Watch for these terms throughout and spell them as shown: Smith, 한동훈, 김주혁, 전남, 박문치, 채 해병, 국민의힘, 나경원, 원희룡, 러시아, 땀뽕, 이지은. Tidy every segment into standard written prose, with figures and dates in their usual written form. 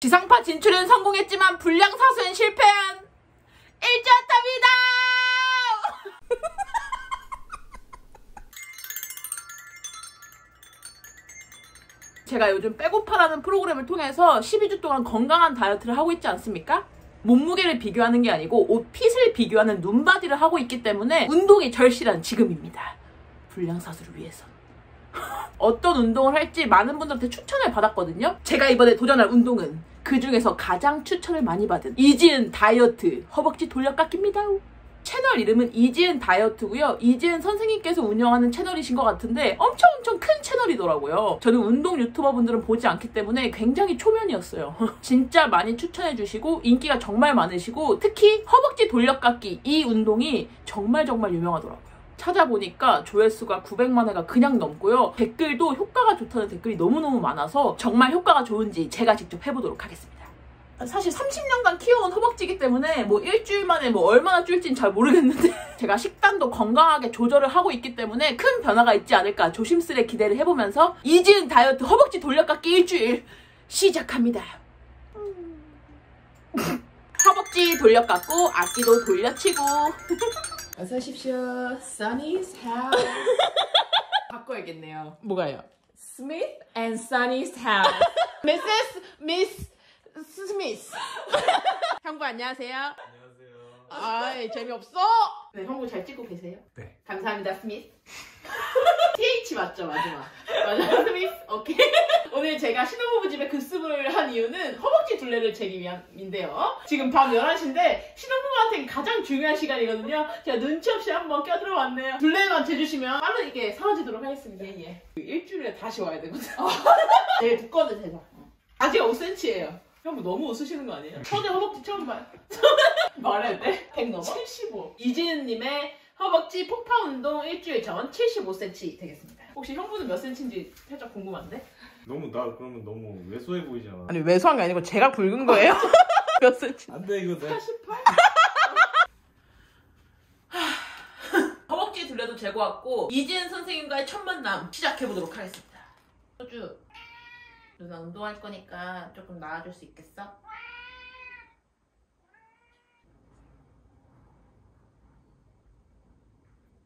지상파 진출은 성공했지만 불량 사수엔 실패한 일지어탑이다. 제가 요즘 빼고파라는 프로그램을 통해서 12주 동안 건강한 다이어트를 하고 있지 않습니까? 몸무게를 비교하는 게 아니고 옷핏을 비교하는 눈바디를 하고 있기 때문에 운동이 절실한 지금입니다. 불량 사수를 위해서. 어떤 운동을 할지 많은 분들한테 추천을 받았거든요. 제가 이번에 도전할 운동은 그 중에서 가장 추천을 많이 받은 이지은 다이어트 허벅지 돌려깎기입니다. 채널 이름은 이지은 다이어트고요. 이지은 선생님께서 운영하는 채널이신 것 같은데 엄청 큰 채널이더라고요. 저는 운동 유튜버 분들은 보지 않기 때문에 굉장히 초면이었어요. 진짜 많이 추천해주시고 인기가 정말 많으시고 특히 허벅지 돌려깎기 이 운동이 정말 유명하더라고요. 찾아보니까 조회수가 900만 회가 그냥 넘고요. 댓글도 효과가 좋다는 댓글이 너무너무 많아서 정말 효과가 좋은지 제가 직접 해보도록 하겠습니다. 사실 30년간 키워온 허벅지이기 때문에 뭐 일주일 만에 뭐 얼마나 줄진 잘 모르겠는데 제가 식단도 건강하게 조절을 하고 있기 때문에 큰 변화가 있지 않을까 조심스레 기대를 해보면서 이지은 다이어트 허벅지 돌려깎기 일주일 시작합니다. 허벅지 돌려깎고 앞뒤도 돌려치고 어서 오십시오. Sunny's house. 바꿔야겠네요. 뭐가요? Smith and Sunny's house. Mrs. Miss Smith. 형부 안녕하세요. 안녕하세요. 아이 재미없어. 네, 형부 잘 찍고 계세요? 네. 감사합니다, 스미스. TH 맞죠, 마지막. 맞아, 스미스. 오케이. 오늘 제가 신혼부부 집에 급습을 한 이유는 허벅지 둘레를 재기 위함인데요. 지금 밤 11시인데 신혼부부한테는 가장 중요한 시간이거든요. 제가 눈치 없이 한번 껴들어왔네요. 둘레만 재주시면 빠르게 사라지도록 하겠습니다. 예예. 일주일에 다시 와야 되거든요. 제일 두꺼운 제작. 바지가 5cm예요. 형 너무 웃으시는 거 아니에요? 초대 허벅지 처음 봐요. 말할 때? 100 넘어? 75. 이지은님의 허벅지 폭파 운동 일주일 전 75cm 되겠습니다. 혹시 형부는 몇 cm인지 살짝 궁금한데? 너무 나 그러면 너무 왜소해 보이잖아. 아니 왜소한 게 아니고 제가 굵은 거예요? 몇 cm? 안 돼 이거 내 48? 허벅지 둘레도 재고 왔고 이지은 선생님과의 첫 만남 시작해보도록 하겠습니다. 소주 누나 운동할 거니까 조금 나와줄 수 있겠어?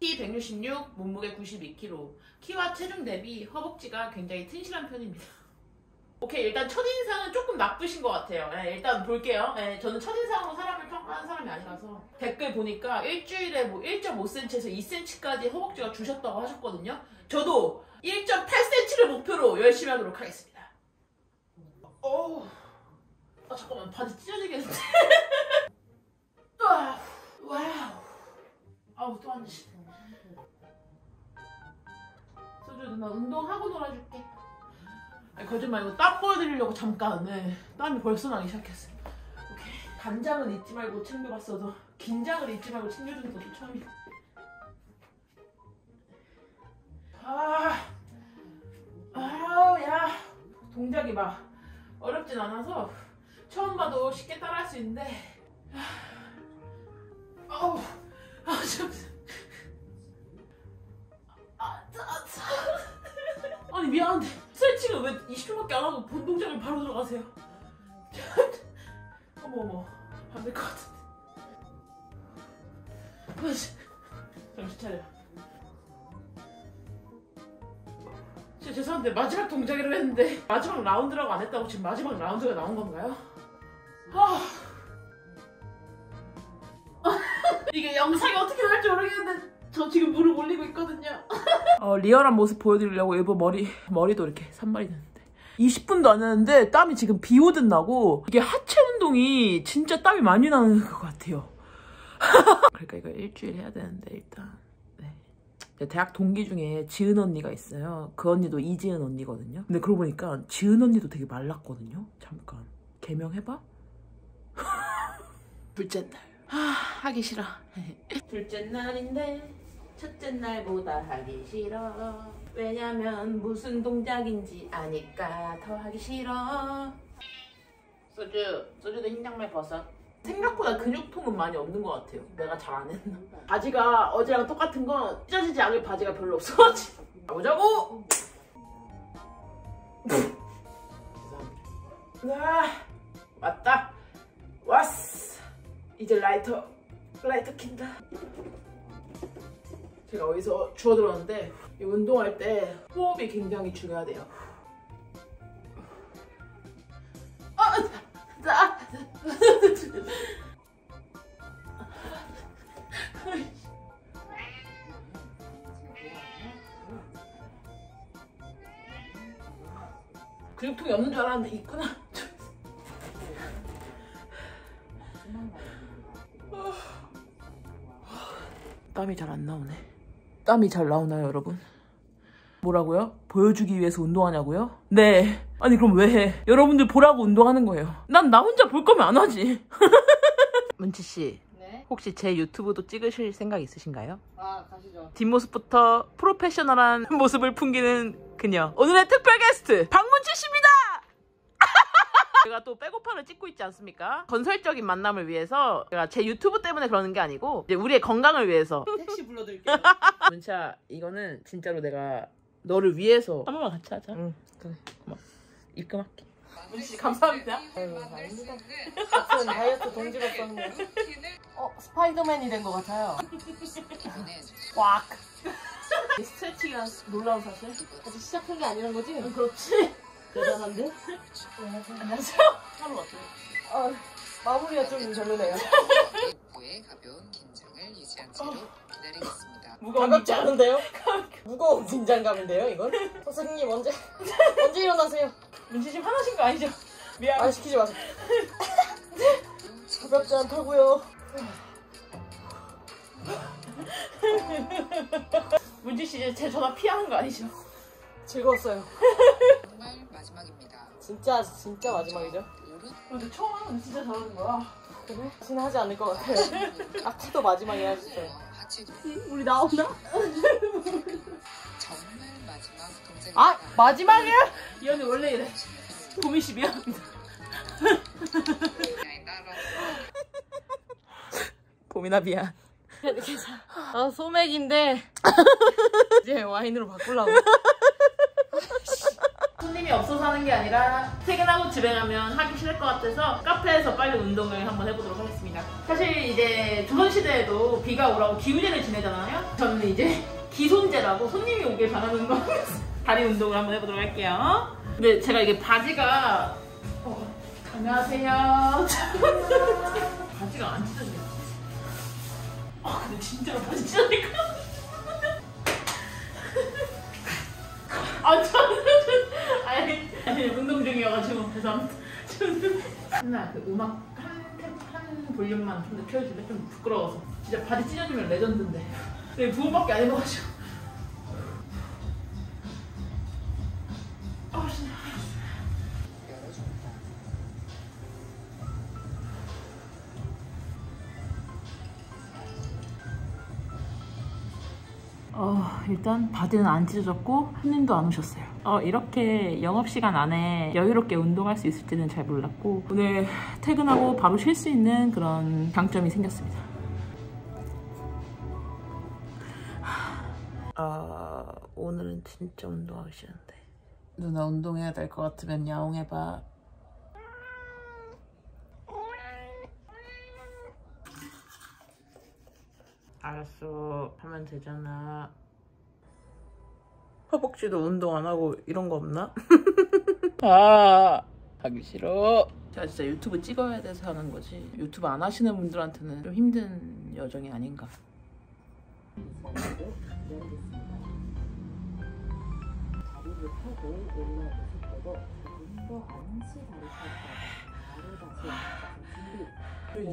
키 166, 몸무게 92kg. 키와 체중 대비 허벅지가 굉장히 튼실한 편입니다. 오케이, 일단 첫인상은 조금 나쁘신 것 같아요. 네, 일단 볼게요. 네, 저는 첫인상으로 사람을 평가하는 사람이 아니라서. 댓글 보니까 일주일에 뭐 1.5cm에서 2cm까지 허벅지가 주셨다고 하셨거든요. 저도 1.8cm를 목표로 열심히 하도록 하겠습니다. 어우, 아 잠깐만 바지 찢어지겠는데? 와우, 와우. 아우 또 앉으시. 소주 누나 운동하고 놀아줄게. 아니 거짓말 이거 땀 보여드리려고 잠깐. 네, 땀이 벌써 나기 시작했어요. 오케이. 간장은 잊지 말고 챙겨봤어도 긴장을 잊지 말고 챙겨주는 것도 처음이야. 아우 야 동작이 막. 어렵진 않아서 처음 봐도 쉽게 따라할 수 있는데 아우 아우 참 아니 미안한데 스트레칭을 왜 20초밖에 안 하고 본 동작을 바로 들어가세요. 어머어머 안 될 것 같은데 정신 차려. 죄송한데 마지막 동작이라고 했는데 마지막 라운드라고 안 했다고 지금 마지막 라운드가 나온 건가요? 이게 영상이 어떻게 나올지 모르겠는데 저 지금 무릎 올리고 있거든요. 리얼한 모습 보여드리려고 일부 머리도 이렇게 산발이 됐는데 20분도 안 했는데 땀이 지금 비 오듯 나고 이게 하체 운동이 진짜 땀이 많이 나는 것 같아요. 그러니까 이거 일주일 해야 되는데 일단 대학 동기 중에 지은 언니가 있어요. 그 언니도 이지은 언니거든요. 근데 그러고 보니까 지은 언니도 되게 말랐거든요. 잠깐 개명해봐? 둘째 날 하기 싫어. 둘째 날인데 첫째 날보다 하기 싫어. 왜냐면 무슨 동작인지 아니까 더 하기 싫어. 소주도 흰양말 벗어. 생각보다 근육통은 많이 없는 것 같아요. 내가 잘 안 했나? 바지가 어제랑 똑같은 건 찢어지지 않을 바지가 별로 없어가지고 가보자고! 죄송합니다. 왔다. 왔어. 이제 라이터 킨다. 제가 어디서 주워 들었는데 이 운동할 때 호흡이 굉장히 중요하대요. 근육통이 없는 줄 알았는데 있구나. 땀이 잘 안 나오네. 땀이 잘 나오나요, 여러분? 뭐라고요? 보여주기 위해서 운동하냐고요? 네. 아니 그럼 왜 해? 여러분들 보라고 운동하는 거예요. 난 나 혼자 볼 거면 안 하지. 문치 씨. 네? 혹시 제 유튜브도 찍으실 생각 있으신가요? 아, 가시죠. 뒷모습부터 프로페셔널한 모습을 풍기는 그녀. 오늘의 특별 게스트 박문치 씨입니다. 제가 또 백오파를 찍고 있지 않습니까? 건설적인 만남을 위해서 제가 제 유튜브 때문에 그러는 게 아니고 이제 우리의 건강을 위해서 택시 불러드릴게요. 문치야, 이거는 진짜로 내가 너를 위해서 한 번만 같이 하자. 응, 그래. 고마워. 입금할게. 문치 감사합니다. 같은 다이어트 동지가 썼는데 스파이더맨이 된 것 같아요. 꽉. 스트레칭이란 놀라운 사실? 아직 시작한 게 아니란 거지? 응, 그렇지. 대단한데? 안녕하세요. 하루 어때요? 어, 마무리가 좀 별로네요. 목부의 가벼운 긴장을 유지한 채로 기다리겠습니다. 가볍지 않은데요? 무거운 긴장감인데요, 이건? 선생님 언제 일어나세요? 문치 좀 화나신 거 아니죠? 미안. 아, 시키지 마세요. 가볍지 않다고요. 문치 씨, 제 전화 피하는 거 아니죠? 즐거웠어요. 정말 마지막입니다. 진짜 마지막이죠? 근데 처음 하면 진짜 잘하는 거야. 그래? 진하지 않을 것 같아요. 악기도 마지막에 해야겠어요. 우리 나오나? 정말 마지막 동생. 아! 마지막이야? 이 언니 원래 이래. 고민 씨 미안합니다. 고민아 미안. 아, 소맥인데 이제 와인으로 바꾸려고. 손님이 없어서 하는 게 아니라 퇴근하고 집에 가면 하기 싫을 것 같아서 카페에서 빨리 운동을 한번 해보도록 하겠습니다. 사실 이제 조선시대에도 비가 오라고 기우제를 지내잖아요. 저는 이제 기손제라고 손님이 오길 바라는 거 다리 운동을 한번 해보도록 할게요. 근데 제가 이게 바지가 안녕하세요. 바지가 안 찢어져요. 아, 근데 진짜로 바지 찢어질까? 아, 저는 아니 운동 중이어가지고 죄송합니다. 하나 그 음악 한 볼륨만 좀 더 켜주면 좀 부끄러워서. 진짜 바지 찢어지면 레전드인데. 근데 부분밖에 안 해봐가지고. 아, 진짜. 일단 바지는 안 찢어졌고 손님도 안 오셨어요. 이렇게 영업시간 안에 여유롭게 운동할 수 있을지는 잘 몰랐고 오늘 퇴근하고 바로 쉴 수 있는 그런 장점이 생겼습니다. 아, 오늘은 진짜 운동하기 싫은데. 누나 운동해야 될 것 같으면 야옹해봐. 알았어. 하면 되잖아. 허벅지도 운동 안 하고 이런 거 없나? 아, 하기 싫어. 제가 진짜 유튜브 찍어야 돼서 하는 거지. 유튜브 안 하시는 분들한테는 좀 힘든 여정이 아닌가.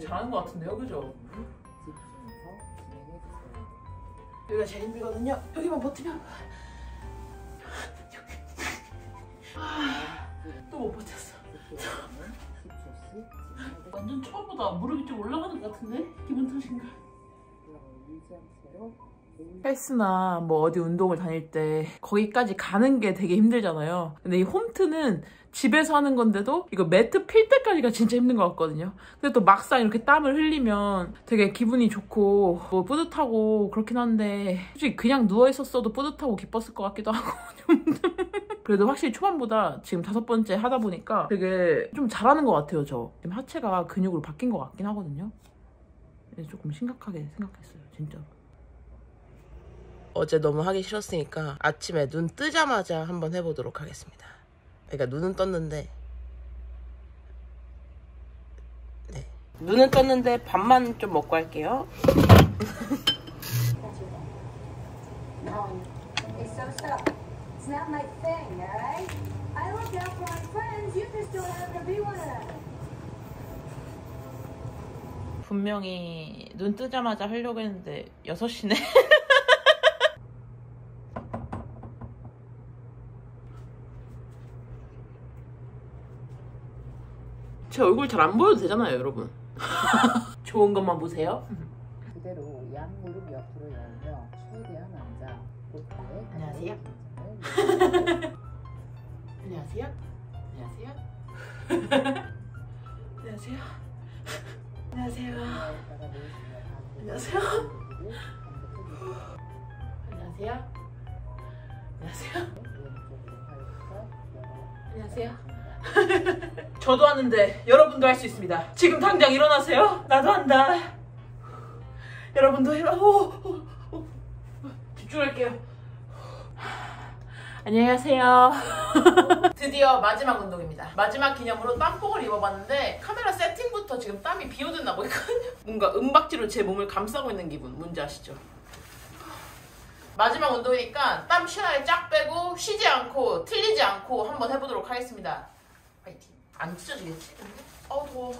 잘하는 거 같은데요, 그죠? 여기가 제일 힘들거든요. 여기만 버티면. 아, 또 못 버텼어. 완전 처음보다 무릎이 좀 올라가는 것 같은데? 기분 탓인가? 헬스나 뭐 어디 운동을 다닐 때 거기까지 가는 게 되게 힘들잖아요. 근데 이 홈트는 집에서 하는 건데도 이거 매트 필 때까지가 진짜 힘든 것 같거든요. 근데 또 막상 이렇게 땀을 흘리면 되게 기분이 좋고 뭐 뿌듯하고 그렇긴 한데 솔직히 그냥 누워 있었어도 뿌듯하고 기뻤을 것 같기도 하고 좀 그래도 확실히 초반보다 지금 5번째 하다 보니까 되게 좀 잘하는 것 같아요, 저. 지금 하체가 근육으로 바뀐 것 같긴 하거든요. 조금 심각하게 생각했어요, 진짜로. 어제 너무 하기 싫었으니까 아침에 눈 뜨자마자 한번 해보도록 하겠습니다. 그러니까 눈은 떴는데 눈은 떴는데 밥만 좀 먹고 할게요. 분명히 눈 뜨자마자 하려고 했는데 6시네. 제 얼굴 잘 안 보여도 되잖아요, 여러분. 좋은 것만 보세요. 그대로 양무릎 옆으로 열며 최대한 앉아. 안녕하세요. 안녕하세요. 안녕하세요. 안녕하세요. 안녕하세요. 안녕하세요. 안녕하세요. 안녕하세요. 안녕하세요. 저도 하는데 여러분도 할 수 있습니다. 지금 당장 일어나세요. 나도 한다. 여러분도 집중할게요. 안녕하세요. 드디어 마지막 운동입니다. 마지막 기념으로 땀뽕을 입어봤는데 카메라 세팅부터 지금 땀이 비오듯 나고 있거든요. 뭔가 은박지로 제 몸을 감싸고 있는 기분, 뭔지 아시죠? 마지막 운동이니까 땀 시원하게 쫙 빼고 쉬지 않고 틀리지 않고 한번 해보도록 하겠습니다. 안 찢어지겠지? 어우 더워.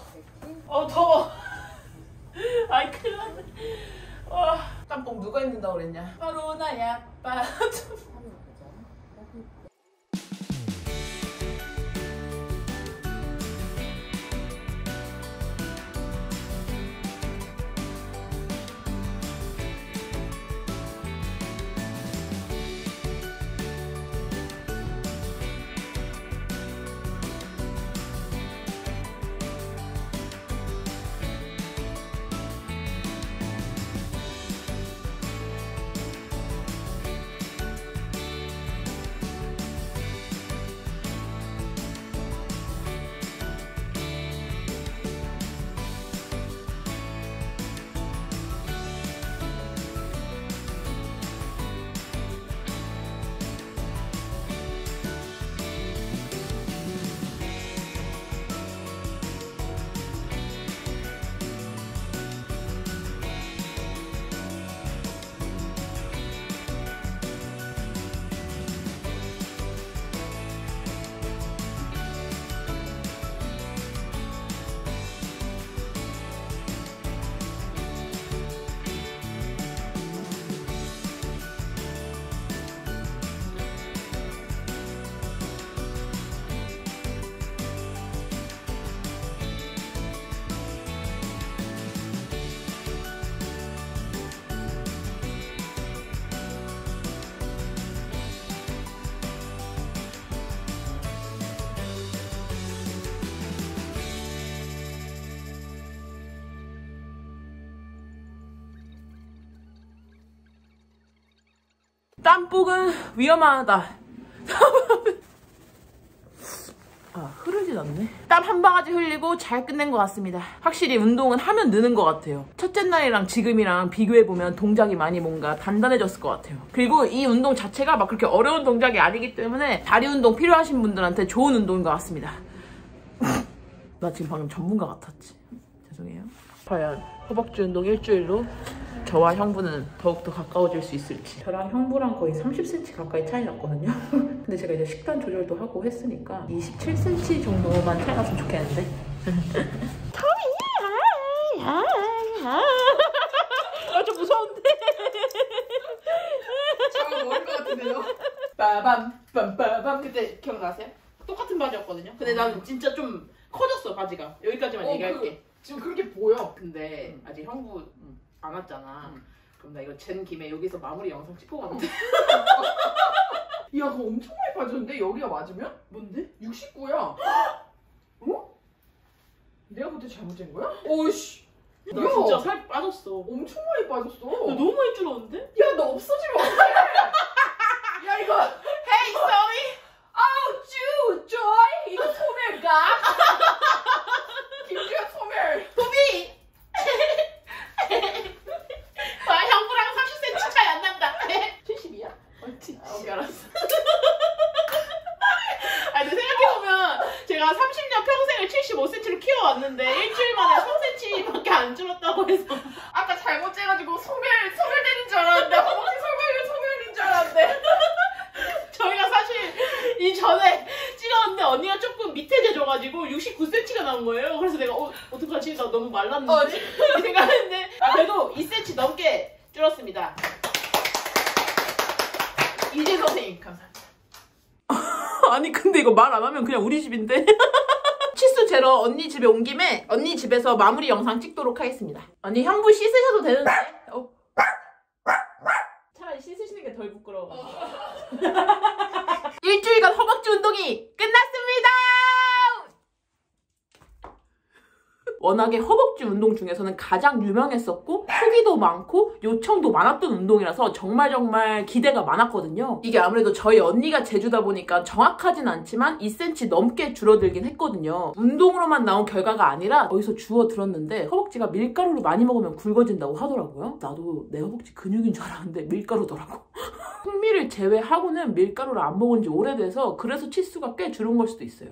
어우 더워. 아이 큰일 났네. 와, 땀뽕 누가 입는다고 그랬냐. 바로 나야. 땀뽕은 위험하다. 아, 흐르진 않네. 땀 한 방아지 흘리고 잘 끝낸 것 같습니다. 확실히 운동은 하면 느는 것 같아요. 첫째 날이랑 지금이랑 비교해보면 동작이 많이 뭔가 단단해졌을 것 같아요. 그리고 이 운동 자체가 막 그렇게 어려운 동작이 아니기 때문에 다리 운동 필요하신 분들한테 좋은 운동인 것 같습니다. 나 지금 방금 전문가 같았지. 죄송해요. 과연 허벅지 운동 일주일로 저와 형부는 더욱더 가까워질 수 있을지. 저랑 형부랑 거의 30cm 가까이 차이 났거든요. 근데 제가 이제 식단 조절도 하고 했으니까 27cm 정도만 차이 났으면 좋겠는데. 아, 좀 무서운데? 잘 모를 것 같은데요? 빠밤 빰빠밤. 그때 기억나세요? 똑같은 바지였거든요? 근데 나는 진짜 좀 커졌어, 바지가. 여기까지만 얘기할게. 지금 그렇게 보여. 근데 아직 형부 안 왔잖아. 그럼 나 이거 잰 김에 여기서 마무리 영상 찍고 가는데. 야, 그거 엄청 많이 빠졌는데? 여기가 맞으면? 뭔데? 69야. 어? 내가 그때 잘못 잰 거야? 오이씨. 나 야, 진짜 살 빠졌어. 엄청 많이 빠졌어. 나 너무 많이 줄었는데? 야, 너 없어지면 어떡해? 야, 이거. Hey, sorry. 아, 가. 김주혁 소멸. 도비. 와, 형부랑 30cm 차이 안 난다. 70이야? 어, 알았어. 아니, 근데 생각해보면 제가 30년 평생을 75cm로 키워왔는데 일주일 만에 3cm밖에 안 줄었다고 해서 아까 잘못 재가지고 소멸되는 줄 알았는데 혹시 소멸인 줄 알았는데 저희가 사실 이전에 찌렀는데 언니가 조금 밑에 재줘가지고 69cm가 나온 거예요. 그래서 내가 어떡하지? 나 너무 말랐는데 이 생각했는데 그래도 2cm 넘게 줄었습니다. 이지은 선생님 감사합니다. 아니 근데 이거 말 안 하면 그냥 우리 집인데? 치수 재러 언니 집에 온 김에 언니 집에서 마무리 영상 찍도록 하겠습니다. 아니 형부 씻으셔도 되는데? 차라리 씻으시는 게 덜 부끄러워. 일주일간 허벅지 운동이 끝났습니다! 워낙에 허벅지 운동 중에서는 가장 유명했었고 후기도 많고 요청도 많았던 운동이라서 정말 기대가 많았거든요. 이게 아무래도 저희 언니가 재주다 보니까 정확하진 않지만 2cm 넘게 줄어들긴 했거든요. 운동으로만 나온 결과가 아니라 어디서 주워 들었는데 허벅지가 밀가루를 많이 먹으면 굵어진다고 하더라고요. 나도 내 허벅지 근육인 줄 알았는데 밀가루더라고. 풍미를 제외하고는 밀가루를 안 먹은 지 오래돼서 그래서 치수가 꽤 줄은 걸 수도 있어요.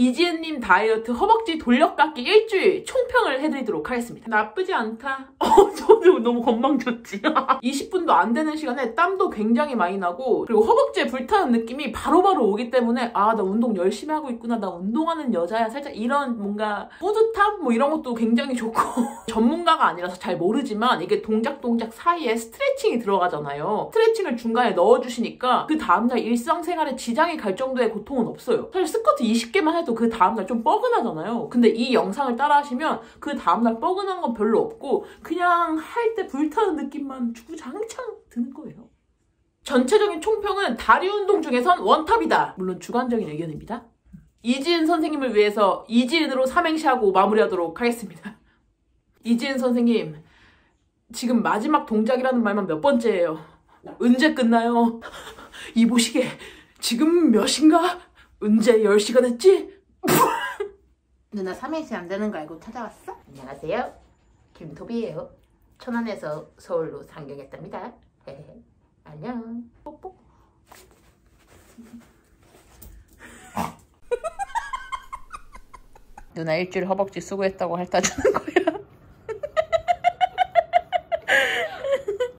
이지은님 다이어트 허벅지 돌려깎기 일주일 총평을 해드리도록 하겠습니다. 나쁘지 않다. 저도 너무 건망졌지. 20분도 안 되는 시간에 땀도 굉장히 많이 나고 그리고 허벅지에 불타는 느낌이 바로바로 오기 때문에 아, 나 운동 열심히 하고 있구나. 나 운동하는 여자야. 살짝 이런 뭔가 뿌듯함? 뭐 이런 것도 굉장히 좋고 전문가가 아니라서 잘 모르지만 이게 동작 사이에 스트레칭이 들어가잖아요. 스트레칭을 중간에 넣어주시니까 그 다음날 일상생활에 지장이 갈 정도의 고통은 없어요. 사실 스쿼트 20개만 해도 그 다음날 좀 뻐근하잖아요. 근데 이 영상을 따라 하시면 그 다음날 뻐근한 건 별로 없고 그냥 할 때 불타는 느낌만 주구장창 드는 거예요. 전체적인 총평은 다리 운동 중에선 원탑이다. 물론 주관적인 의견입니다. 이지은 선생님을 위해서 이지은으로 삼행시하고 마무리하도록 하겠습니다. 이지은 선생님, 지금 마지막 동작이라는 말만 몇 번째예요? 언제 끝나요? 이 보시게 지금 몇 시인가? 언제 10시간 했지? 누나 3일씩 안 되는 거 알고 찾아왔어? 안녕하세요, 김토비예요. 천안에서 서울로 상경했답니다. 안녕. 뽀뽀. 누나 일주일 허벅지 수고했다고 핥아주는 거야.